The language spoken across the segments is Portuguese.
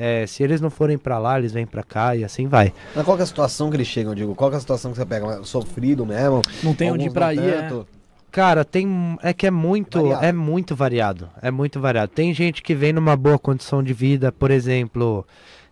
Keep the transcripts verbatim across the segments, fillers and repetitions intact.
É, se eles não forem pra lá, eles vêm pra cá e assim vai. Mas qual que é a situação que eles chegam, eu digo? Qual que é a situação que você pega? Sofrido mesmo? Não tem onde ir pra ir, é. Cara, tem, é que é muito, variado. é muito variado, é muito variado. Tem gente que vem numa boa condição de vida, por exemplo,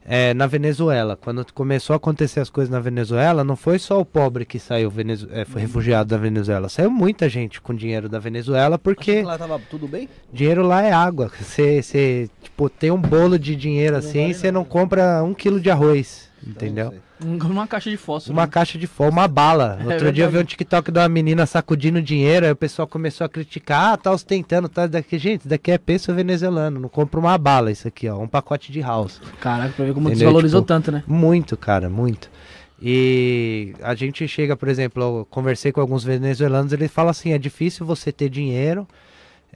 é, na Venezuela. Quando começou a acontecer as coisas na Venezuela, não foi só o pobre que saiu, Venez... é, foi refugiado da Venezuela. Saiu muita gente com dinheiro da Venezuela, porque... Achei que lá tava tudo bem? Dinheiro lá é água. Você, você tipo, tem um bolo de dinheiro não assim, você não, não compra um quilo de arroz. Entendeu? Uma caixa de fósforo. Uma né? caixa de fósforo, uma bala. É, Outro é dia eu vi um TikTok de uma menina sacudindo dinheiro, aí o pessoal começou a criticar, ah, tá ostentando, tá daqui, gente, daqui é peso venezuelano, não compra uma bala isso aqui, ó, um pacote de house. Caraca, pra ver como Entendeu? desvalorizou tipo, tanto, né? Muito, cara, muito. E a gente chega, por exemplo, eu conversei com alguns venezuelanos, eles falam assim, é difícil você ter dinheiro,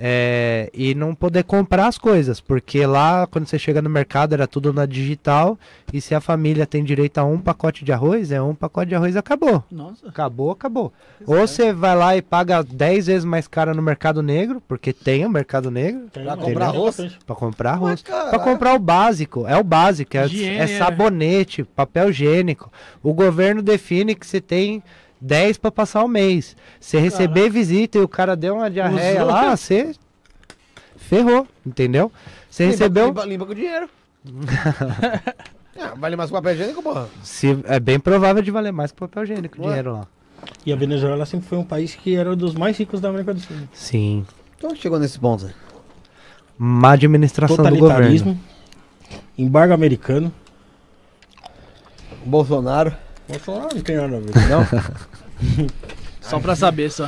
É, e não poder comprar as coisas, porque lá quando você chega no mercado era tudo na digital, e se a família tem direito a um pacote de arroz, é um pacote de arroz, acabou. Nossa. Acabou, acabou. Exato. Ou você vai lá e paga dez vezes mais caro no mercado negro, porque tem o mercado negro. Tem, pra, comprar arroz. pra comprar arroz. Pra comprar arroz. Pra comprar o básico, é o básico, é, é sabonete, papel higiênico. O governo define que você tem dez para passar o mês. Você receber visita e o cara deu uma diarreia Usou. lá, você ferrou, entendeu? Você recebeu... Limpa, limpa com o dinheiro. é, vale mais que papel higiênico, porra? Se, é bem provável de valer mais que papel higiênico o dinheiro lá. E a Venezuela sempre foi um país que era um dos mais ricos da América do Sul. Sim. Então chegou nesse ponto. Né? Má administração do governo. Totalitarismo, embargo americano, Bolsonaro... Bolsonaro não tem nada a ver, não? Só pra saber, só.